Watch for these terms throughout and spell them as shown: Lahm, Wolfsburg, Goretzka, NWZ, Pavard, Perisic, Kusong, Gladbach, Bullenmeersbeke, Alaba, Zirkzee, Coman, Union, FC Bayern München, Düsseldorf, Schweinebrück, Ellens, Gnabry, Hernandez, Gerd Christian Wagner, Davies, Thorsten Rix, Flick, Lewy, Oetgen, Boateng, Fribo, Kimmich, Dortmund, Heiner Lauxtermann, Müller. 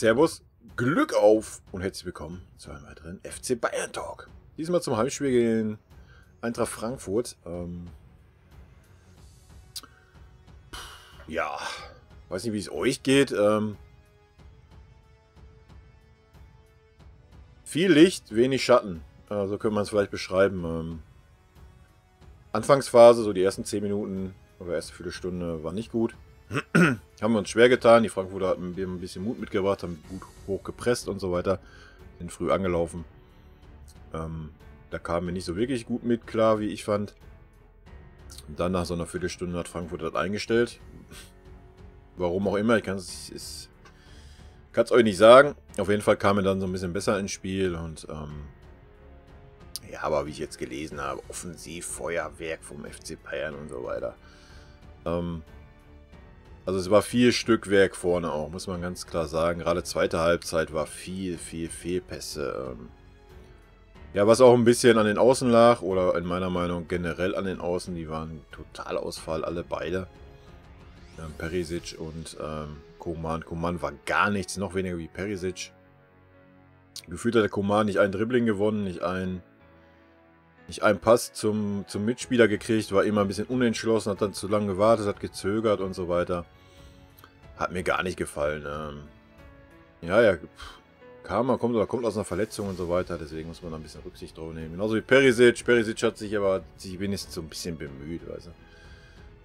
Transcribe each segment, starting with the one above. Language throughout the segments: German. Servus, Glück auf und herzlich willkommen zu einem weiteren FC Bayern Talk. Diesmal zum Heimspiel gegen Eintracht Frankfurt. Ja, weiß nicht, wie es euch geht. Viel Licht, wenig Schatten. So könnte man es vielleicht beschreiben. Anfangsphase, so die ersten 10 Minuten oder erste Viertelstunde, war nicht gut. Haben wir uns schwer getan. Die Frankfurter hatten ein bisschen Mut mitgebracht, haben gut hochgepresst und so weiter. Sind früh angelaufen. Da kamen wir nicht so wirklich gut mit klar, wie ich fand. Und dann nach so einer Viertelstunde hat Frankfurt das eingestellt. Warum auch immer, ich kann es euch nicht sagen. Auf jeden Fall kamen wir dann so ein bisschen besser ins Spiel. Und ja, aber wie ich jetzt gelesen habe, Offensivfeuerwerk vom FC Bayern und so weiter. Also es war viel Stückwerk vorne auch, muss man ganz klar sagen. Gerade zweite Halbzeit war viel Fehlpässe. Ja, was auch ein bisschen an den Außen lag, oder in meiner Meinung generell an den Außen, die waren Totalausfall, alle beide. Perisic und Coman. Coman war gar nichts, noch weniger wie Perisic. Gefühlt hat der Coman nicht ein Dribbling gewonnen, nicht einen Pass zum Mitspieler gekriegt, war immer ein bisschen unentschlossen, hat dann zu lange gewartet, hat gezögert und so weiter. Hat mir gar nicht gefallen. Ja, kommt aus einer Verletzung und so weiter, deswegen muss man da ein bisschen Rücksicht drauf nehmen. Genauso wie Perisic. Perisic hat sich aber wenigstens so ein bisschen bemüht, weißt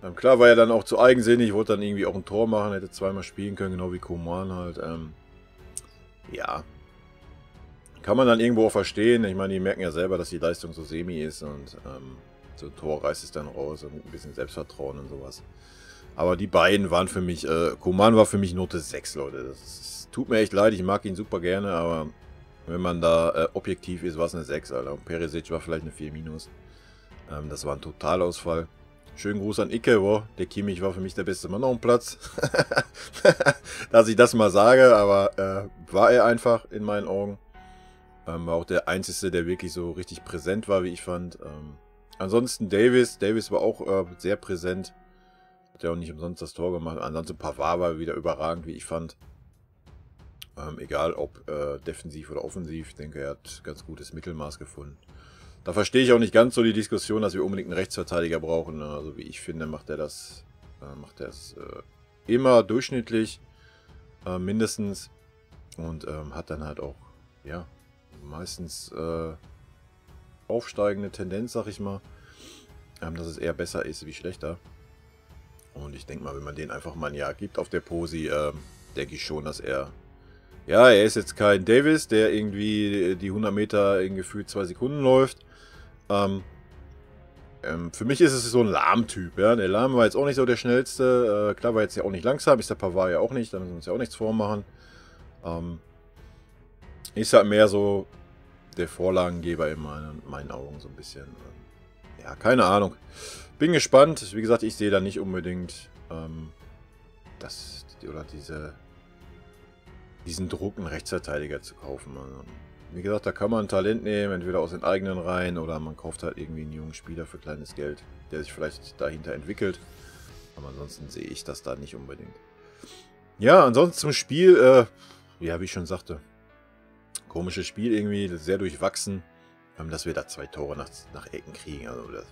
du. Klar, war er dann auch zu eigensinnig, wollte dann irgendwie auch ein Tor machen, hätte zweimal spielen können, genau wie Coman halt. Ja. Kann man dann irgendwo auch verstehen. Ich meine, die merken ja selber, dass die Leistung so semi ist und so ein Tor reißt es dann raus und ein bisschen Selbstvertrauen und sowas. Aber die beiden waren für mich, Coman war für mich Note 6, Leute. Das tut mir echt leid, ich mag ihn super gerne, aber wenn man da objektiv ist, war es eine 6, Alter. Und Perisic war vielleicht eine 4-. Das war ein Totalausfall. Schönen Gruß an Icke, boah, der Kimmich war für mich der beste Mann auf dem Platz. Dass ich das mal sage, aber war er einfach in meinen Augen. War auch der Einzige, der wirklich so richtig präsent war, wie ich fand. Ansonsten Davies. Davies war auch sehr präsent. Hat ja auch nicht umsonst das Tor gemacht. Ansonsten Pavard war wieder überragend, wie ich fand. Egal ob defensiv oder offensiv. Ich denke, er hat ganz gutes Mittelmaß gefunden. Da verstehe ich auch nicht ganz so die Diskussion, dass wir unbedingt einen Rechtsverteidiger brauchen. Also wie ich finde, macht er das, immer durchschnittlich. Mindestens. Und hat dann halt auch, ja, meistens aufsteigende Tendenz, sag ich mal, dass es eher besser ist wie schlechter. Und ich denke mal, wenn man den einfach mal ein Jahr gibt auf der Posi, denke ich schon, dass er, ja, er ist jetzt kein Davies, der irgendwie die 100 Meter in gefühlt 2 Sekunden läuft. Für mich ist es so ein Lahm-Typ, ja. Der Lahm war jetzt auch nicht so der schnellste, klar, war jetzt ja auch nicht langsam, ist der Pavard ja auch nicht, da müssen wir uns ja auch nichts vormachen. Ist halt mehr so der Vorlagengeber in meinen Augen so ein bisschen. Ja, keine Ahnung. Bin gespannt. Wie gesagt, ich sehe da nicht unbedingt diesen Druck, einen Rechtsverteidiger zu kaufen. Also, wie gesagt, da kann man ein Talent nehmen, entweder aus den eigenen Reihen oder man kauft halt irgendwie einen jungen Spieler für kleines Geld, der sich vielleicht dahinter entwickelt. Aber ansonsten sehe ich das da nicht unbedingt. Ja, ansonsten zum Spiel, ja, wie ich schon sagte, komisches Spiel irgendwie, sehr durchwachsen, dass wir da 2 Tore nach Ecken kriegen, also das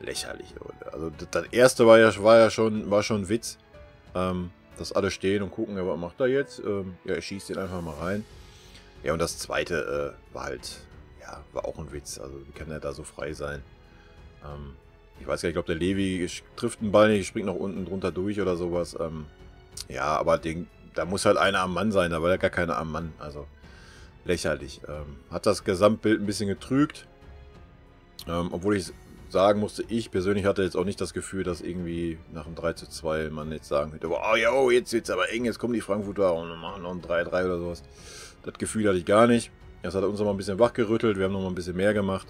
lächerlich, Leute. Also das erste war schon ein Witz, dass alle stehen und gucken, ja, was macht er jetzt? Ja, er schießt den einfach mal rein. Ja, und das zweite war halt, ja, war auch ein Witz, also wie kann er da so frei sein? Ich weiß gar nicht, ich glaube, der Lewy trifft den Ball nicht, springt nach unten drunter durch oder sowas. Ja, aber da muss halt einer am Mann sein, da war ja gar keiner am Mann, also lächerlich. Hat das Gesamtbild ein bisschen getrügt. Obwohl ich sagen musste, ich persönlich hatte jetzt auch nicht das Gefühl, dass irgendwie nach dem 3:2 man jetzt sagen könnte, oh ja, oh, jetzt wird's aber eng, jetzt kommen die Frankfurter und machen noch ein 3:3 oder sowas. Das Gefühl hatte ich gar nicht. Das hat uns nochmal ein bisschen wachgerüttelt, wir haben nochmal ein bisschen mehr gemacht.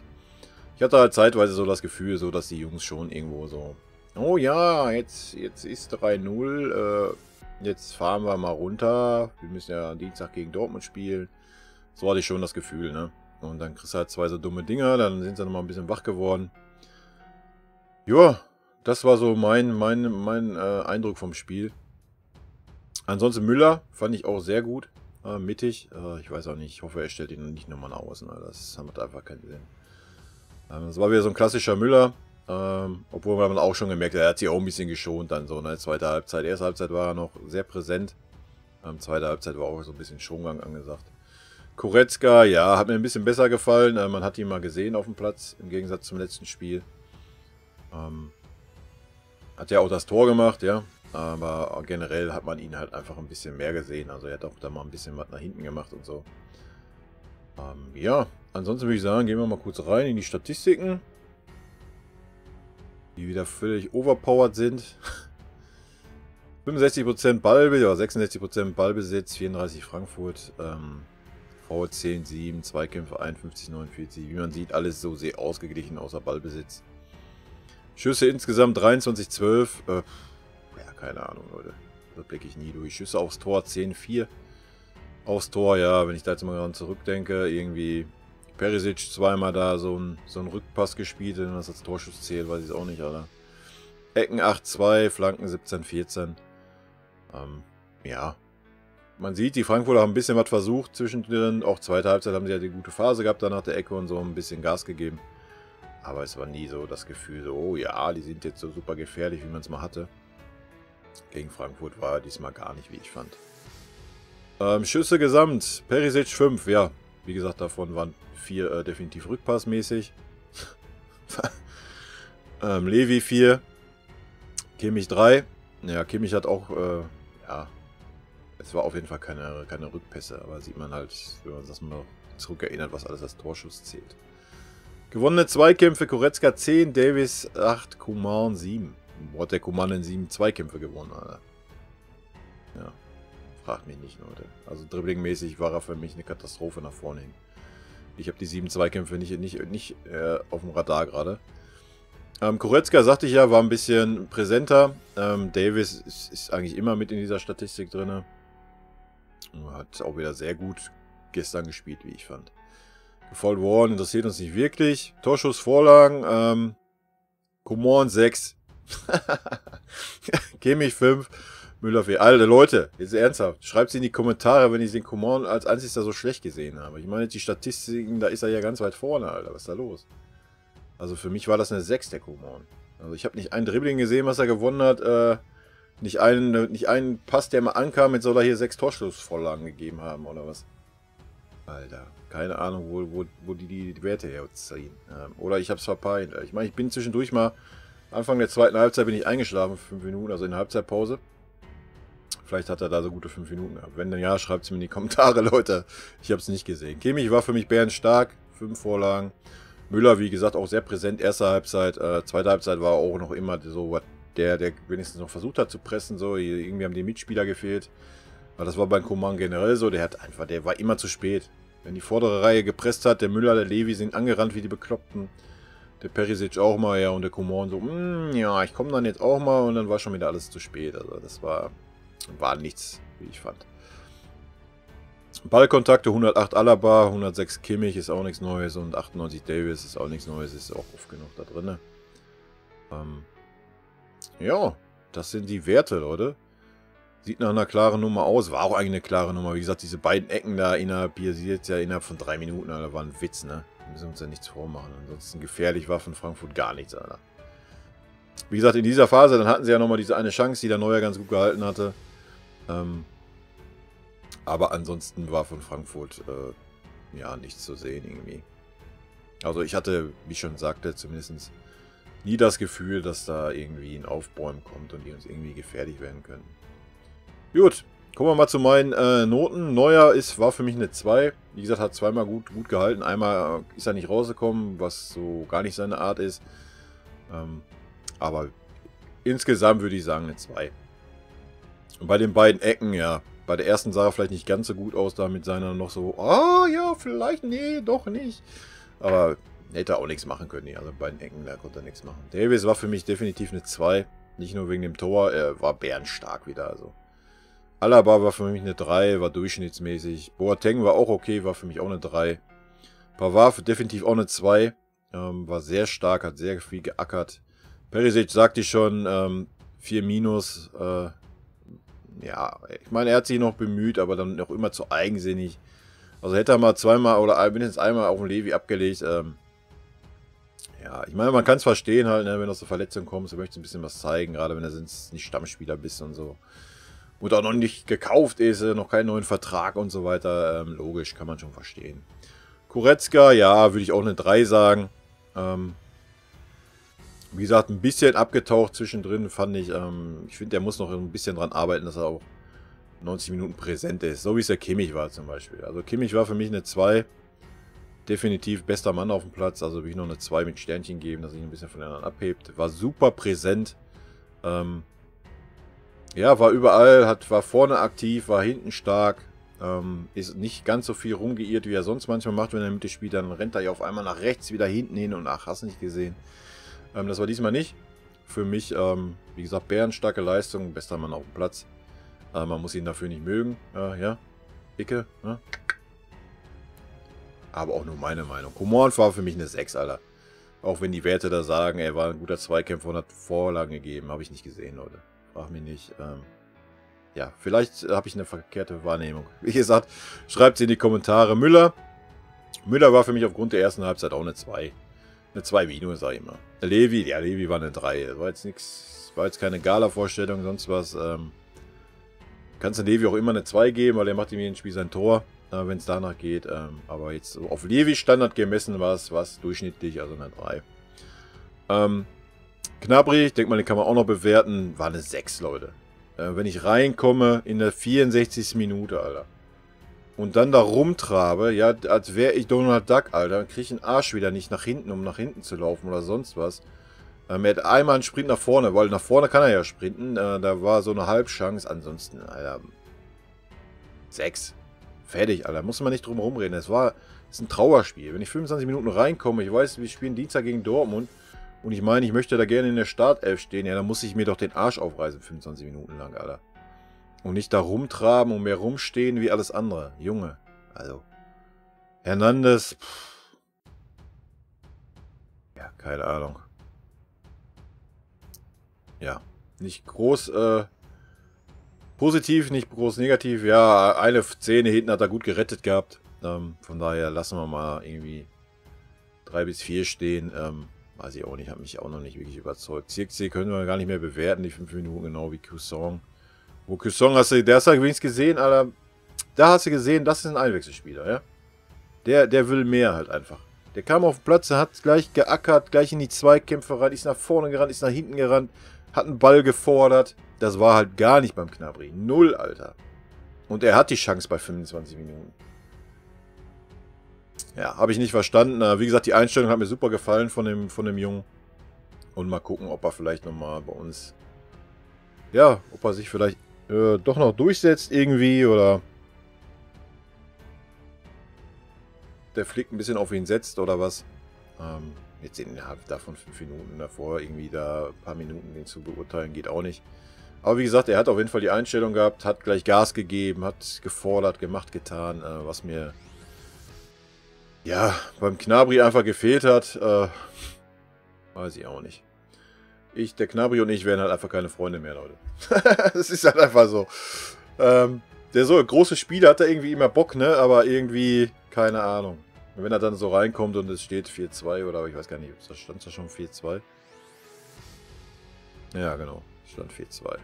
Ich hatte halt zeitweise so das Gefühl, so dass die Jungs schon irgendwo so, oh ja, jetzt ist 3:0, jetzt fahren wir mal runter. Wir müssen ja am Dienstag gegen Dortmund spielen. So hatte ich schon das Gefühl, ne? Und dann kriegst du halt 2 so dumme Dinger, dann sind sie nochmal ein bisschen wach geworden. Ja, das war so mein Eindruck vom Spiel. Ansonsten Müller fand ich auch sehr gut. Mittig. Ich weiß auch nicht. Ich hoffe, er stellt ihn nicht nochmal nach außen. Das hat einfach keinen Sinn. Das war wieder so ein klassischer Müller. Obwohl man auch schon gemerkt hat, er hat sich auch ein bisschen geschont dann so. Ne? Zweite Halbzeit, erste Halbzeit war er noch sehr präsent. Zweite Halbzeit war auch so ein bisschen Schongang angesagt. Goretzka, ja, hat mir ein bisschen besser gefallen. Man hat ihn mal gesehen auf dem Platz, im Gegensatz zum letzten Spiel. Hat ja auch das Tor gemacht, ja. Aber generell hat man ihn halt einfach ein bisschen mehr gesehen. Also er hat auch da mal ein bisschen was nach hinten gemacht und so. Ja, ansonsten würde ich sagen, gehen wir mal kurz rein in die Statistiken. Die wieder völlig overpowered sind. 65% Ballbesitz, oder 66% Ballbesitz, 34 Frankfurt. V 10, 7, Zweikämpfe 51, 49. Wie man sieht, alles so sehr ausgeglichen außer Ballbesitz. Schüsse insgesamt 23, 12. Ja, keine Ahnung, Leute. Da blicke ich nie durch. Schüsse aufs Tor 10, 4. Aufs Tor, ja, wenn ich da jetzt mal dran zurückdenke, irgendwie Perisic zweimal da so ein Rückpass gespielt, wenn das als Torschuss zählt, weiß ich es auch nicht, Alter. Ecken 8-2, Flanken 17-14. Ja. Man sieht, die Frankfurter haben ein bisschen was versucht zwischendrin. Auch zweite Halbzeit haben sie ja die gute Phase gehabt, dann nach der Ecke und so ein bisschen Gas gegeben. Aber es war nie so das Gefühl, so, oh ja, die sind jetzt so super gefährlich, wie man es mal hatte. Gegen Frankfurt war er diesmal gar nicht, wie ich fand. Schüsse gesamt, Perisic 5, ja. Wie gesagt, davon waren 4 definitiv rückpassmäßig. Lewy 4, Kimmich 3. Ja, Kimmich hat auch, ja, es war auf jeden Fall keine Rückpässe, aber sieht man halt, wenn man das mal zurückerinnert, was alles als Torschuss zählt. Gewonnene Zweikämpfe, Goretzka 10, Davies 8, Coman 7. Wo hat der Coman in 7 Zweikämpfe gewonnen, Alter? Ja. Fragt mich nicht, Leute. Also dribblingmäßig war er für mich eine Katastrophe nach vorne hin. Ich habe die 7 Zweikämpfe nicht auf dem Radar gerade. Goretzka, sagte ich ja, war ein bisschen präsenter. Davies ist eigentlich immer mit in dieser Statistik drin. Hat auch wieder sehr gut gestern gespielt, wie ich fand. Gefolgt worden, interessiert uns nicht wirklich. Torschuss, Vorlagen. Coman 6. Kimmich 5. Müller 4. Alter, Leute, jetzt ernsthaft. Schreibt sie in die Kommentare, wenn ich den Coman als einziger so schlecht gesehen habe. Ich meine, die Statistiken, da ist er ja ganz weit vorne, Alter. Was ist da los? Also für mich war das eine 6, der Coman. Also ich habe nicht ein Dribbling gesehen, was er gewonnen hat. Nicht einen Pass, der mal ankam. Jetzt soll er hier 6 Torschussvorlagen gegeben haben, oder was? Alter, keine Ahnung, wo die Werte herziehen. Oder ich habe es verpeilt. Ich meine, ich bin zwischendurch mal... Anfang der zweiten Halbzeit bin ich eingeschlafen, 5 Minuten, also in der Halbzeitpause. Vielleicht hat er da so gute 5 Minuten gehabt. Wenn, dann ja, schreibt es mir in die Kommentare, Leute. Ich habe es nicht gesehen. Kimmich war für mich bärenstark, 5 Vorlagen. Müller, wie gesagt, auch sehr präsent, erste Halbzeit. Zweite Halbzeit war auch noch immer so, der wenigstens noch versucht hat zu pressen. So. Irgendwie haben die Mitspieler gefehlt. Aber das war beim Coman generell so, der war immer zu spät. Wenn die vordere Reihe gepresst hat, der Müller, der Lewy sind angerannt wie die Bekloppten. Der Perisic auch mal, ja, und der Coman so, ja, ich komme dann jetzt auch mal und dann war schon wieder alles zu spät. Also das war nichts, wie ich fand. Ballkontakte 108 Alaba, 106 Kimmich ist auch nichts Neues und 98 Davies ist auch nichts Neues, ist auch oft genug da drin. Ja, das sind die Werte, Leute. Sieht nach einer klaren Nummer aus, war auch eigentlich eine klare Nummer. Wie gesagt, diese beiden Ecken da innerhalb von 3 Minuten, Alter, war ein Witz, ne? Wir müssen uns ja nichts vormachen. Ansonsten gefährlich war von Frankfurt gar nichts, Alter. Wie gesagt, in dieser Phase, dann hatten sie ja nochmal diese eine Chance, die der Neuer ganz gut gehalten hatte. Aber ansonsten war von Frankfurt ja nichts zu sehen irgendwie. Also ich hatte, wie ich schon sagte, zumindest nie das Gefühl, dass da irgendwie ein Aufbäumen kommt und die uns irgendwie gefährlich werden können. Gut, kommen wir mal zu meinen Noten. Neuer war für mich eine 2. Wie gesagt, hat zweimal gut gehalten. Einmal ist er nicht rausgekommen, was so gar nicht seine Art ist. Aber insgesamt würde ich sagen eine 2. Und bei den beiden Ecken, ja. Bei der ersten sah er vielleicht nicht ganz so gut aus, da mit seiner noch so, ja, vielleicht, nee, doch nicht. Aber hätte er auch nichts machen können. Nee, also bei den Ecken, da konnte er nichts machen. Davies war für mich definitiv eine 2. Nicht nur wegen dem Tor, er war bärenstark wieder, also. Alaba war für mich eine 3, war durchschnittsmäßig. Boateng war auch okay, war für mich auch eine 3. Pavard definitiv auch eine 2. War sehr stark, hat sehr viel geackert. Perisic sagte ich schon, 4 minus. Ja, ich meine, er hat sich noch bemüht, aber dann noch immer zu eigensinnig. Also hätte er mal zweimal oder mindestens einmal auf den Lewy abgelegt. Ja, ich meine, man kann es verstehen halt, ne, wenn du aus der Verletzung kommst, du möchtest ein bisschen was zeigen, gerade wenn du sonst nicht Stammspieler bist und so. Und auch noch nicht gekauft ist, noch keinen neuen Vertrag und so weiter. Logisch, kann man schon verstehen. Goretzka, ja, würde ich auch eine 3 sagen. Wie gesagt, ein bisschen abgetaucht zwischendrin, fand ich. Ich finde, der muss noch ein bisschen dran arbeiten, dass er auch 90 Minuten präsent ist. So wie es der Kimmich war zum Beispiel. Also Kimmich war für mich eine 2. Definitiv bester Mann auf dem Platz. Also will ich noch eine 2 mit Sternchen geben, dass ich ein bisschen von den anderen abhebt. War super präsent. Ja, war überall, war vorne aktiv, war hinten stark. Ist nicht ganz so viel rumgeirrt, wie er sonst manchmal macht, wenn er in der Mitte spielt. Dann rennt er ja auf einmal nach rechts, wieder hinten hin und ach, hast nicht gesehen. Das war diesmal nicht. Für mich, wie gesagt, bärenstarke Leistung. Bester Mann auf dem Platz. Man muss ihn dafür nicht mögen. Ja, Icke. Ne? Aber auch nur meine Meinung. Coman war für mich eine 6, Alter. Auch wenn die Werte da sagen, er war ein guter Zweikämpfer und hat Vorlagen gegeben. Habe ich nicht gesehen, Leute. Frag mich nicht. Ja, vielleicht habe ich eine verkehrte Wahrnehmung. Wie gesagt, schreibt es in die Kommentare. Müller. Müller war für mich aufgrund der ersten Halbzeit auch eine 2. Eine 2-, sag ich mal. Lewy, ja, Lewy war eine 3. War jetzt nichts, war jetzt keine Gala-Vorstellung, sonst was. Kannst du Lewy auch immer eine 2 geben, weil er macht ihm jeden Spiel sein Tor, wenn es danach geht. Aber jetzt auf Lewy Standard gemessen war es durchschnittlich, also eine 3. Gnabry, ich denke mal, den kann man auch noch bewerten, war eine 6, Leute. Wenn ich reinkomme in der 64. Minute, Alter. Und dann da rumtrabe, ja, als wäre ich Donald Duck, Alter. Dann kriege ich den Arsch wieder nicht nach hinten, um nach hinten zu laufen oder sonst was. Er hat einmal einen Sprint nach vorne, weil nach vorne kann er ja sprinten. Da war so eine Halbchance. Ansonsten, Alter, 6. Fertig, Alter. Muss man nicht drum rumreden. Es ist ein Trauerspiel. Wenn ich 25 Minuten reinkomme, ich weiß, wir spielen Dienstag gegen Dortmund. Und ich meine, ich möchte da gerne in der Startelf stehen. Ja, dann muss ich mir doch den Arsch aufreißen, 25 Minuten lang, Alter. Und nicht da rumtraben und mehr rumstehen wie alles andere. Junge, also. Hernandez. Pff. Ja, keine Ahnung. Ja, nicht groß positiv, nicht groß negativ. Ja, eine Szene hinten hat er gut gerettet gehabt. Von daher lassen wir mal irgendwie 3 bis 4 stehen. Weiß ich auch nicht, hat mich auch noch nicht wirklich überzeugt. Zirkzee können wir gar nicht mehr bewerten, die 5 Minuten, genau wie Kusong. Wo Kusong hast du übrigens gesehen, Alter. Da hast du gesehen, das ist ein Einwechselspieler, ja. Der will mehr halt einfach. Der kam auf den Platz, der hat gleich geackert, gleich in die Zweikämpfe rein, ist nach vorne gerannt, ist nach hinten gerannt, hat einen Ball gefordert. Das war halt gar nicht beim Gnabry. 0, Alter. Und er hat die Chance bei 25 Minuten. Ja, habe ich nicht verstanden. Wie gesagt, die Einstellung hat mir super gefallen von dem Jungen. Und mal gucken, ob er vielleicht nochmal bei uns... Ja, ob er sich vielleicht doch noch durchsetzt irgendwie oder... Der Flick ein bisschen auf ihn setzt oder was. Jetzt innerhalb davon 5 Minuten davor irgendwie da ein paar Minuten den zu beurteilen, geht auch nicht. Aber wie gesagt, er hat auf jeden Fall die Einstellung gehabt, hat gleich Gas gegeben, hat gefordert, gemacht, getan, was mir... Ja, beim Gnabry einfach gefehlt hat, weiß ich auch nicht. Der Gnabry und ich wären halt einfach keine Freunde mehr, Leute. Das ist halt einfach so. Der so große Spieler hat da irgendwie immer Bock, ne? Aber irgendwie, keine Ahnung. Wenn er dann so reinkommt und es steht 4-2 oder ich weiß gar nicht, stand da schon 4-2? Ja, genau, stand 4-2.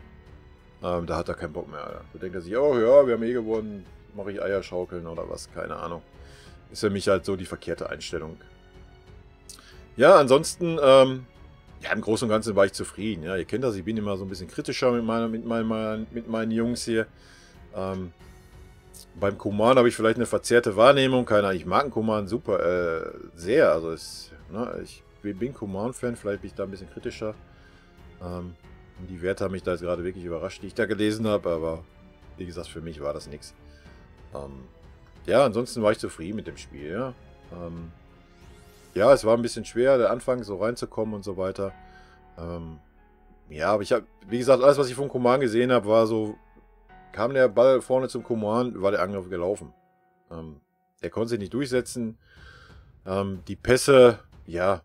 Da hat er keinen Bock mehr, Alter. Da denkt er sich, oh ja, wir haben eh gewonnen, mache ich Eierschaukeln oder was, keine Ahnung. Ist für mich halt so die verkehrte Einstellung. Ja, ansonsten, ja, im Großen und Ganzen war ich zufrieden. Ja, ihr kennt das, ich bin immer so ein bisschen kritischer mit meinen Jungs hier. Beim Coman habe ich vielleicht eine verzerrte Wahrnehmung. Keine Ahnung, ich mag einen Coman super, sehr. Also, ich bin Coman-Fan, vielleicht bin ich da ein bisschen kritischer. Die Werte haben mich da jetzt gerade wirklich überrascht, die ich da gelesen habe. Aber, wie gesagt, für mich war das nichts. Ja, ansonsten war ich zufrieden mit dem Spiel, ja. Ja, es war ein bisschen schwer, der Anfang so reinzukommen und so weiter. Ja, aber ich habe, wie gesagt, alles, was ich von Coman gesehen habe, war so, kam der Ball vorne zum Coman, war der Angriff gelaufen. Er konnte sich nicht durchsetzen. Die Pässe, ja,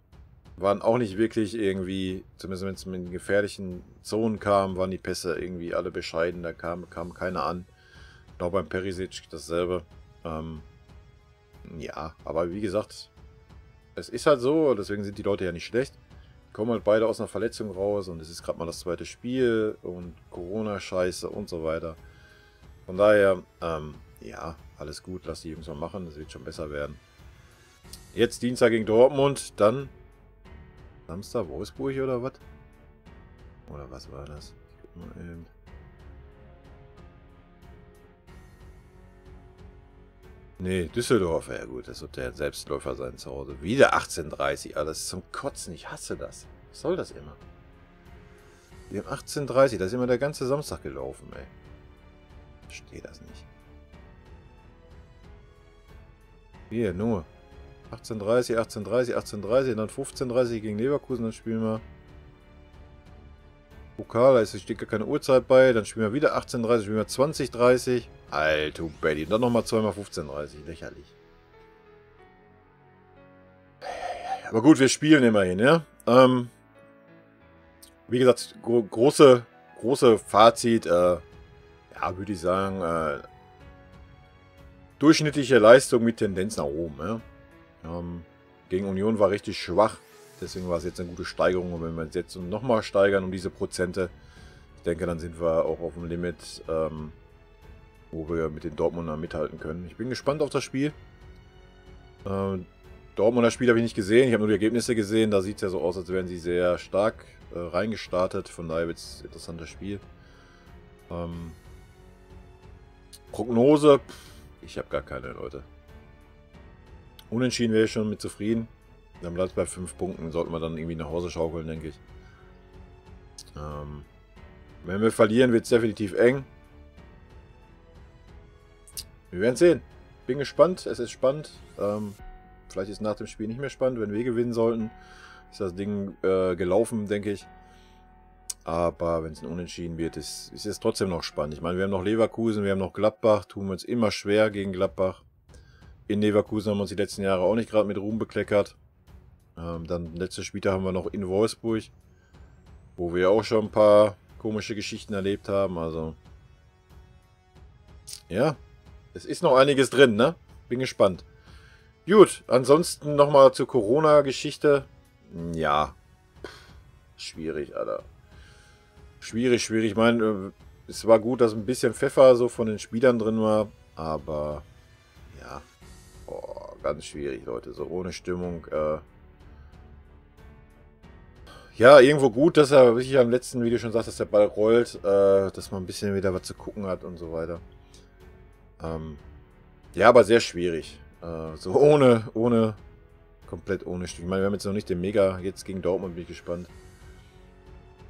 waren auch nicht wirklich irgendwie, zumindest wenn es in gefährlichen Zonen kam, waren die Pässe irgendwie alle bescheiden, da kam keiner an. Genau beim Perisic dasselbe. Ja, aber wie gesagt, es ist halt so, deswegen sind die Leute ja nicht schlecht. Die kommen halt beide aus einer Verletzung raus und es ist gerade mal das zweite Spiel und Corona-Scheiße und so weiter. Von daher, ja, alles gut, lass die Jungs mal machen, es wird schon besser werden. Jetzt Dienstag gegen Dortmund, dann Samstag Wolfsburg oder was? Oder was war das? Ich guck mal eben. Nee, Düsseldorf, ja gut, das wird der Selbstläufer sein zu Hause. Wieder 18:30, alles zum Kotzen, ich hasse das. Was soll das immer? Wir haben 18:30, da ist immer der ganze Samstag gelaufen, ey. Verstehe das nicht. Hier, nur 18:30, 18:30, 18:30, dann 15:30 gegen Leverkusen, dann spielen wir Pokal, da steht gar keine Uhrzeit bei, dann spielen wir wieder 18:30, spielen wir 20:30. Alter Belly, und dann nochmal zweimal 15:30, lächerlich. Aber gut, wir spielen immerhin, ja. Wie gesagt, große Fazit, ja, würde ich sagen, durchschnittliche Leistung mit Tendenz nach oben, ja. Gegen Union war richtig schwach, deswegen war es jetzt eine gute Steigerung. Und wenn wir es jetzt nochmal steigern um diese Prozente, ich denke, dann sind wir auch auf dem Limit, wo wir mit den Dortmundern mithalten können. Ich bin gespannt auf das Spiel. Dortmunder Spiel habe ich nicht gesehen, ich habe nur die Ergebnisse gesehen. Da sieht es ja so aus, als wären sie sehr stark reingestartet. Von daher wird es ein interessantes Spiel. Prognose, ich habe gar keine, Leute. Unentschieden wäre ich schon mit zufrieden. Dann bleibt es bei 5 Punkten. Sollten wir dann irgendwie nach Hause schaukeln, denke ich. Wenn wir verlieren, wird es definitiv eng. Wir werden sehen. Bin gespannt. Es ist spannend. Vielleicht ist nach dem Spiel nicht mehr spannend. Wenn wir gewinnen sollten, ist das Ding gelaufen, denke ich. Aber wenn es ein Unentschieden wird, ist es trotzdem noch spannend. Ich meine, wir haben noch Leverkusen, wir haben noch Gladbach. Tun wir uns immer schwer gegen Gladbach. In Leverkusen haben wir uns die letzten Jahre auch nicht gerade mit Ruhm bekleckert. Dann letzte Spieltag haben wir noch in Wolfsburg, wo wir auch schon ein paar komische Geschichten erlebt haben. Also, ja, es ist noch einiges drin, ne? Bin gespannt. Gut, ansonsten nochmal zur Corona-Geschichte. Ja, schwierig, Alter. Schwierig, schwierig. Ich meine, es war gut, dass ein bisschen Pfeffer so von den Spielern drin war, aber ja. Oh, ganz schwierig, Leute. So ohne Stimmung. Ja, irgendwo gut, dass er, wie ich ja im letzten Video schon sagte, dass der Ball rollt. Dass man ein bisschen wieder was zu gucken hat und so weiter. Ja, aber sehr schwierig. So komplett ohne Stimmung. Ich meine, wir haben jetzt noch nicht den Mega. Jetzt gegen Dortmund bin ich gespannt.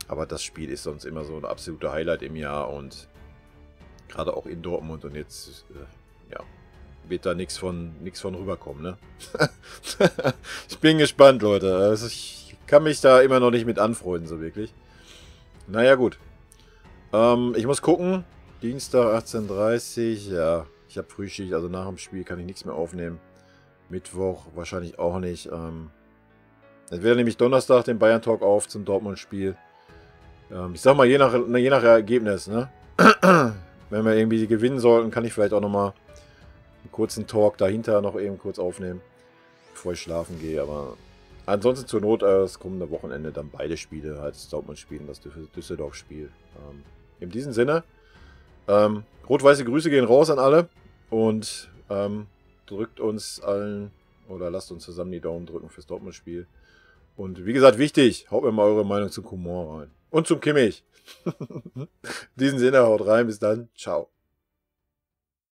Aber das Spiel ist sonst immer so ein absoluter Highlight im Jahr. Und gerade auch in Dortmund. Und jetzt, ja, wird da nichts von rüberkommen, ne? Ich bin gespannt, Leute. Also ich kann mich da immer noch nicht mit anfreunden, so wirklich. Naja, gut. Ich muss gucken. Dienstag 18:30. Ja, ich habe Frühschicht, also nach dem Spiel kann ich nichts mehr aufnehmen. Mittwoch wahrscheinlich auch nicht. Entweder nehme ich Donnerstag den Bayern Talk auf zum Dortmund-Spiel. Ich sag mal, je nach Ergebnis, ne? Wenn wir irgendwie gewinnen sollten, kann ich vielleicht auch nochmal einen kurzen Talk dahinter noch eben kurz aufnehmen, bevor ich schlafen gehe. Aber ansonsten zur Not das kommende Wochenende dann beide Spiele, halt das Dortmund-Spiel und das Düsseldorf-Spiel. In diesem Sinne, rot-weiße Grüße gehen raus an alle und drückt uns allen oder lasst uns zusammen die Daumen drücken fürs Dortmund-Spiel. Und wie gesagt, wichtig, haut mir mal eure Meinung zum Coman rein und zum Kimmich. In diesem Sinne, haut rein, bis dann, ciao.